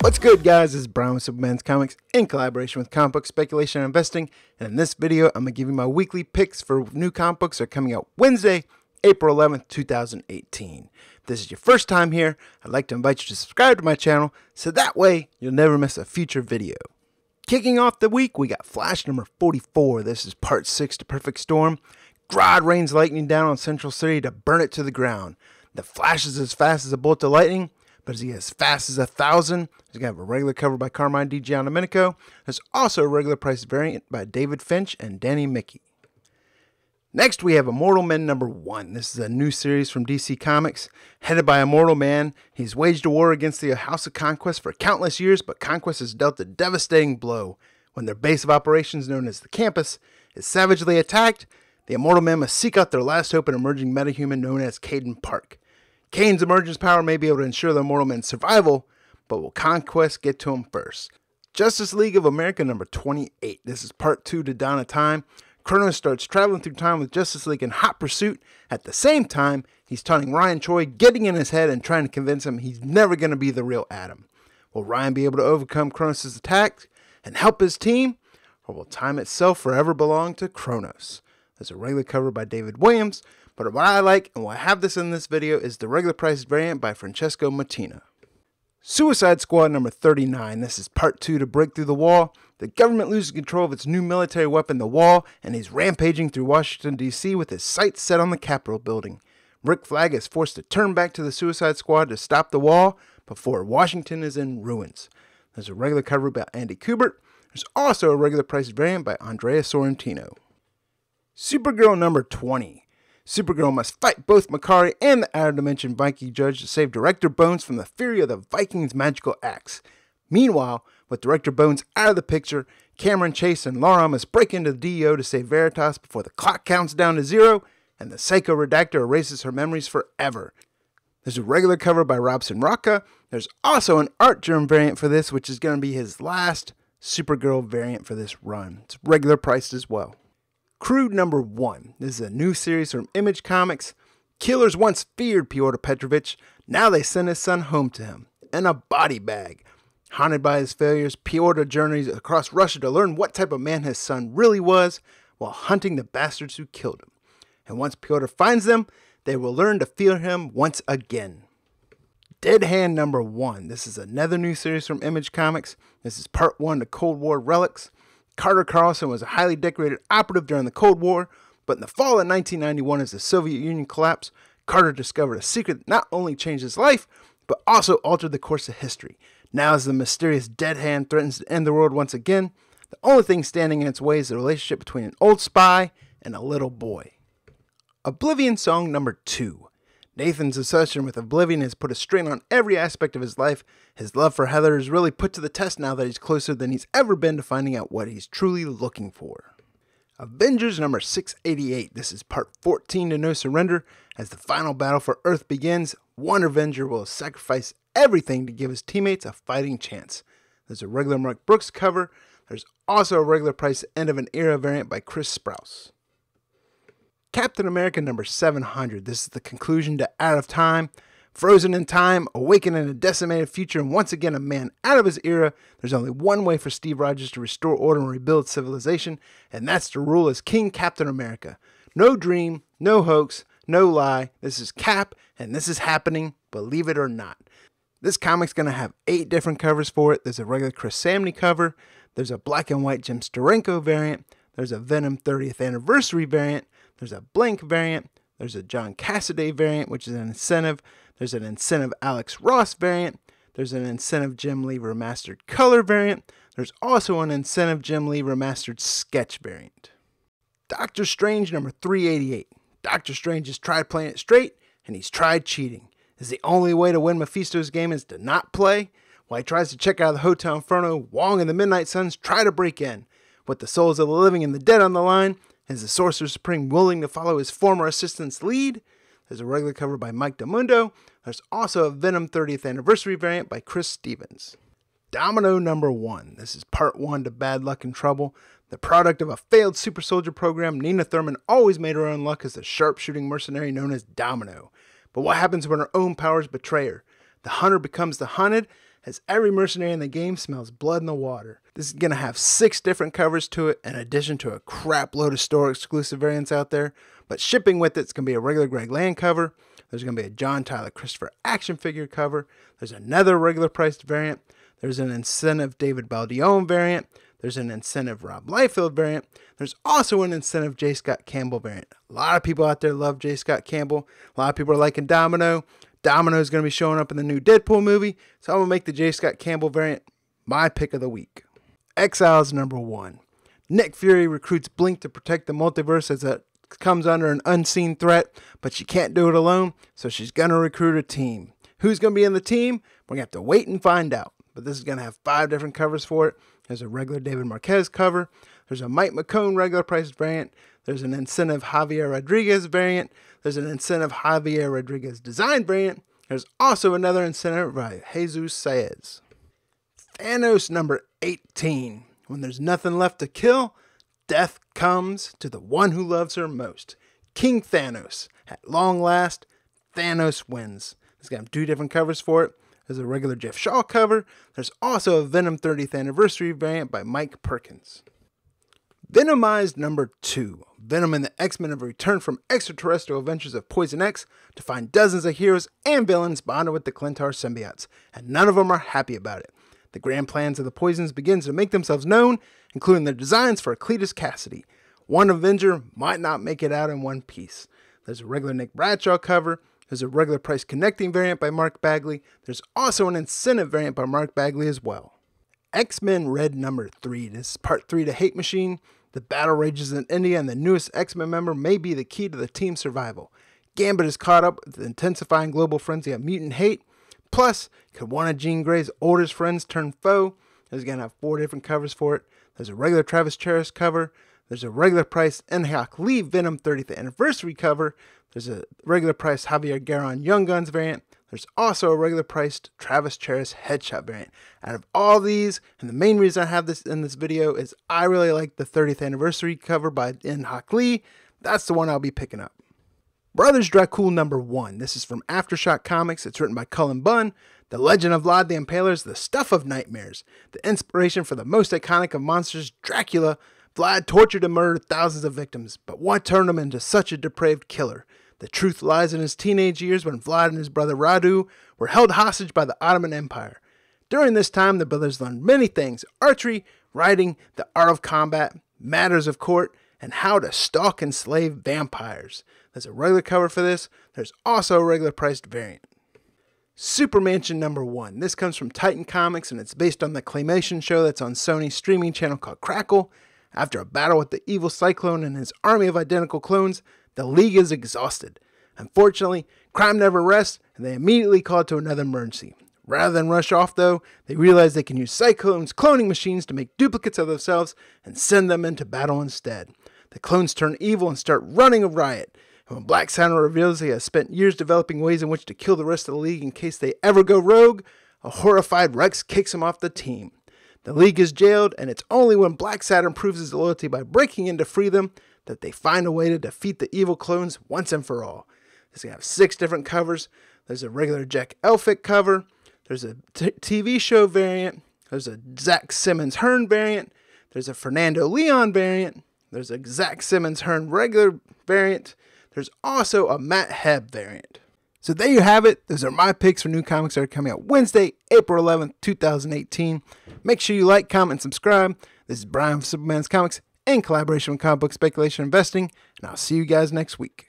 What's good, guys? This is Brian with Superman's Comics in collaboration with Comic Book Speculation and Investing, and in this video I'm going to give you my weekly picks for new comic books that are coming out Wednesday, April 11th, 2018. If this is your first time here, I'd like to invite you to subscribe to my channel so that way you'll never miss a future video. Kicking off the week, we got Flash number 44. This is part 6 to Perfect Storm. God rains lightning down on Central City to burn it to the ground. The Flash is as fast as a bolt of lightning, but is he as fast as 1,000? He's going to have a regular cover by Carmine D. Giannomenico. There's also a regular price variant by David Finch and Danny Mickey. Next, we have Immortal Men number 1. This is a new series from DC Comics. Headed by Immortal Man, he's waged a war against the House of Conquest for countless years, but Conquest has dealt a devastating blow. When their base of operations, known as the Campus, is savagely attacked, the Immortal Men must seek out their last hope in emerging metahuman known as Caden Park. Kane's emergence power may be able to ensure the Immortal Men's survival, but will Conquest get to him first? Justice League of America number 28. This is part 2 to Dawn of Time. Kronos starts traveling through time with Justice League in hot pursuit. At the same time, he's taunting Ryan Choi, getting in his head and trying to convince him he's never going to be the real Adam. Will Ryan be able to overcome Kronos' attack and help his team? Or will time itself forever belong to Kronos? There's a regular cover by David Williams, but what I like and will have this in this video is the regular price variant by Francesco Mattina. Suicide Squad number 39. This is part 2 to Break Through the Wall. The government loses control of its new military weapon, the Wall, and he's rampaging through Washington, D.C. with his sights set on the Capitol building. Rick Flag is forced to turn back to the Suicide Squad to stop the Wall before Washington is in ruins. There's a regular cover by Andy Kubert. There's also a regular price variant by Andrea Sorrentino. Supergirl number 20. Supergirl must fight both Makari and the Outer Dimension Viking Judge to save Director Bones from the fury of the Vikings' magical axe. Meanwhile, with Director Bones out of the picture, Cameron Chase and Lara must break into the DEO to save Veritas before the clock counts down to 0 and the Psycho Redactor erases her memories forever. There's a regular cover by Robson Rocca. There's also an Artgerm variant for this, which is going to be his last Supergirl variant for this run. It's regular priced as well. Crude number 1. This is a new series from Image Comics. Killers once feared Piotr Petrovich. Now they send his son home to him in a body bag. Haunted by his failures, Piotr journeys across Russia to learn what type of man his son really was while hunting the bastards who killed him. And once Piotr finds them, they will learn to fear him once again. Dead Hand number 1. This is another new series from Image Comics. This is part 1 to Cold War Relics. Carter Carlson was a highly decorated operative during the Cold War, but in the fall of 1991, as the Soviet Union collapsed, Carter discovered a secret that not only changed his life, but also altered the course of history. Now, as the mysterious Dead Hand threatens to end the world once again, the only thing standing in its way is the relationship between an old spy and a little boy. Oblivion Song number 2. Nathan's obsession with Oblivion has put a strain on every aspect of his life. His love for Heather is really put to the test now that he's closer than he's ever been to finding out what he's truly looking for. Avengers number 688. This is part 14 to No Surrender. As the final battle for Earth begins, one Avenger will sacrifice everything to give his teammates a fighting chance. There's a regular Mark Brooks cover. There's also a regular price End of an Era variant by Chris Sprouse. Captain America number 700. This is the conclusion to Out of Time. Frozen in time, awakened in a decimated future, and once again a man out of his era. There's only one way for Steve Rogers to restore order and rebuild civilization, and that's to rule as King Captain America. No dream, no hoax, no lie. This is Cap, and this is happening, believe it or not. This comic's going to have 8 different covers for it. There's a regular Chris Samnee cover. There's a black and white Jim Steranko variant. There's a Venom 30th Anniversary variant. There's a blank variant, there's a John Cassaday variant, which is an incentive, there's an incentive Alex Ross variant, there's an incentive Jim Lee remastered color variant, there's also an incentive Jim Lee remastered sketch variant. Doctor Strange number 388. Doctor Strange has tried playing it straight, and he's tried cheating. Is the only way to win Mephisto's game is to not play? While he tries to check out of the Hotel Inferno, Wong and the Midnight Suns try to break in. With the souls of the living and the dead on the line, is the Sorcerer Supreme willing to follow his former assistant's lead? There's a regular cover by Mike DeMundo. There's also a Venom 30th Anniversary variant by Chris Stevens. Domino number 1. This is part 1 to Bad Luck and Trouble. The product of a failed super soldier program, Nina Thurman always made her own luck as a sharpshooting mercenary known as Domino. But what happens when her own powers betray her? The hunter becomes the hunted, as every mercenary in the game smells blood in the water. This is going to have 6 different covers to it, in addition to a crap load of store exclusive variants out there. But shipping with it's going to be a regular Greg Land cover. There's going to be a John Tyler Christopher action figure cover. There's another regular priced variant. There's an incentive David Baldoni variant. There's an incentive Rob Liefeld variant. There's also an incentive J. Scott Campbell variant. A lot of people out there love J. Scott Campbell. A lot of people are liking Domino. Domino is going to be showing up in the new Deadpool movie, so I'm going to make the J. Scott Campbell variant my pick of the week. Exiles number 1. Nick Fury recruits Blink to protect the multiverse as it comes under an unseen threat, but she can't do it alone, so she's going to recruit a team. Who's going to be in the team? We're going to have to wait and find out, but this is going to have 5 different covers for it. There's a regular David Marquez cover. There's a Mike McCone regular priced variant. There's an incentive Javier Rodriguez variant. There's an incentive Javier Rodriguez design variant. There's also another incentive by Jesus Saez. Thanos number 18. When there's nothing left to kill, death comes to the one who loves her most. King Thanos. At long last, Thanos wins. It's going to have 2 different covers for it. There's a regular Jeff Shaw cover. There's also a Venom 30th Anniversary variant by Mike Perkins. Venomized number 2. Venom and the X-Men have returned from extraterrestrial adventures of Poison X to find dozens of heroes and villains bonded with the Centaur symbiotes, and none of them are happy about it. The grand plans of the Poisons begins to make themselves known, including their designs for Cletus Kasady. One Avenger might not make it out in one piece. There's a regular Nick Bradshaw cover. There's a regular price connecting variant by Mark Bagley. There's also an incentive variant by Mark Bagley as well. X-Men Red number 3. This is part 3 to Hate Machine. The battle rages in India, and the newest X-Men member may be the key to the team's survival. Gambit is caught up with the intensifying global frenzy of mutant hate. Plus, could one of Jean Grey's oldest friends turn foe? There's going to have 4 different covers for it. There's a regular Travis Charest cover. There's a regular priced N-Hawk Lee Venom 30th Anniversary cover. There's a regular priced Javier Guerrón Young Guns variant. There's also a regular priced Travis Charest headshot variant. Out of all these, and the main reason I have this in this video is I really like the 30th Anniversary cover by N-Hawk Lee. That's the one I'll be picking up. Brothers Dracul number 1. This is from Aftershock Comics. It's written by Cullen Bunn. The legend of Vlad the Impaler is the stuff of nightmares. The inspiration for the most iconic of monsters, Dracula. Vlad tortured and murdered thousands of victims, but what turned him into such a depraved killer? The truth lies in his teenage years when Vlad and his brother Radu were held hostage by the Ottoman Empire. During this time, the brothers learned many things: archery, writing, the art of combat, matters of court, and how to stalk and slay vampires. There's a regular cover for this. There's also a regular priced variant. Supermansion number 1. This comes from Titan Comics, and it's based on the claymation show that's on Sony's streaming channel called Crackle. After a battle with the evil Cyclone and his army of identical clones, the League is exhausted. Unfortunately, crime never rests, and they immediately call to another emergency. Rather than rush off, though, they realize they can use Cyclone's cloning machines to make duplicates of themselves and send them into battle instead. The clones turn evil and start running a riot. And when Black Santa reveals he has spent years developing ways in which to kill the rest of the League in case they ever go rogue, a horrified Rex kicks him off the team. The League is jailed, and it's only when Black Saturn proves his loyalty by breaking in to free them that they find a way to defeat the evil clones once and for all. It's going to have 6 different covers. There's a regular Jack Elfick cover. There's a TV show variant. There's a Zach Simmons-Hearn variant. There's a Fernando Leon variant. There's a Zach Simmons-Hearn regular variant. There's also a Matt Hebb variant. So there you have it. Those are my picks for new comics that are coming out Wednesday, April 11th, 2018. Make sure you like, comment, and subscribe. This is Brian from Superman's Comics in collaboration with Comic Book Speculation Investing, and I'll see you guys next week.